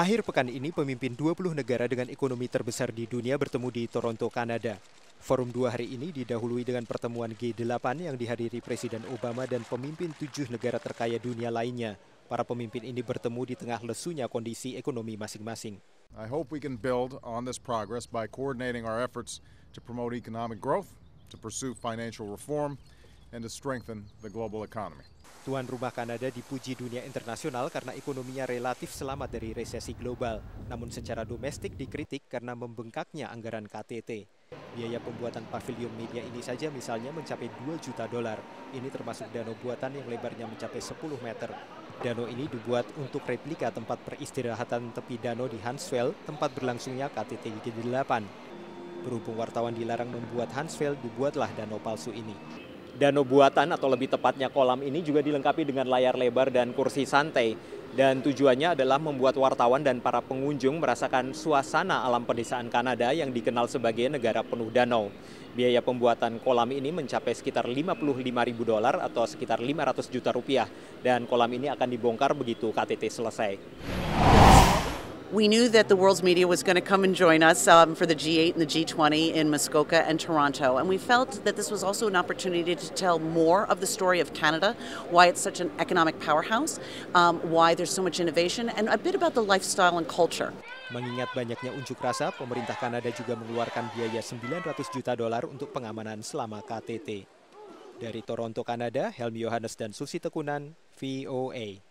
Akhir pekan ini, pemimpin 20 negara dengan ekonomi terbesar di dunia bertemu di Toronto, Kanada. Forum dua hari ini didahului dengan pertemuan G8 yang dihadiri Presiden Obama dan pemimpin 7 negara terkaya dunia lainnya. Para pemimpin ini bertemu di tengah lesunya kondisi ekonomi masing-masing. I hope we can build on this progress by coordinating our efforts to promote economic growth, to pursue financial reform, and to strengthen the global economy. Tuan rumah Kanada dipuji dunia internasional karena ekonominya relatif selamat dari resesi global, namun secara domestik dikritik karena membengkaknya anggaran KTT. Biaya pembuatan pavilion media ini saja misalnya mencapai $2 juta. Ini termasuk danau buatan yang lebarnya mencapai 10 meter. Danau ini dibuat untuk replika tempat peristirahatan tepi danau di Huntsville, tempat berlangsungnya KTT G8. Berhubung wartawan dilarang membuat Huntsville, dibuatlah danau palsu ini. Danau buatan atau lebih tepatnya kolam ini juga dilengkapi dengan layar lebar dan kursi santai. Dan tujuannya adalah membuat wartawan dan para pengunjung merasakan suasana alam pedesaan Kanada yang dikenal sebagai negara penuh danau. Biaya pembuatan kolam ini mencapai sekitar $55.000 atau sekitar $500 juta. Dan kolam ini akan dibongkar begitu KTT selesai. We knew that the world's media was going to come and join us for the G8 and the G20 in Muskoka and Toronto, and we felt that this was also an opportunity to tell more of the story of Canada, why it's such an economic powerhouse, why there's so much innovation, and a bit about the lifestyle and culture. Mengingat banyaknya unjuk rasa, pemerintah Kanada juga mengeluarkan biaya $900 juta untuk pengamanan selama KTT. Dari Toronto, Kanada, Helmy Johannes dan Susi Tekunan, VOA.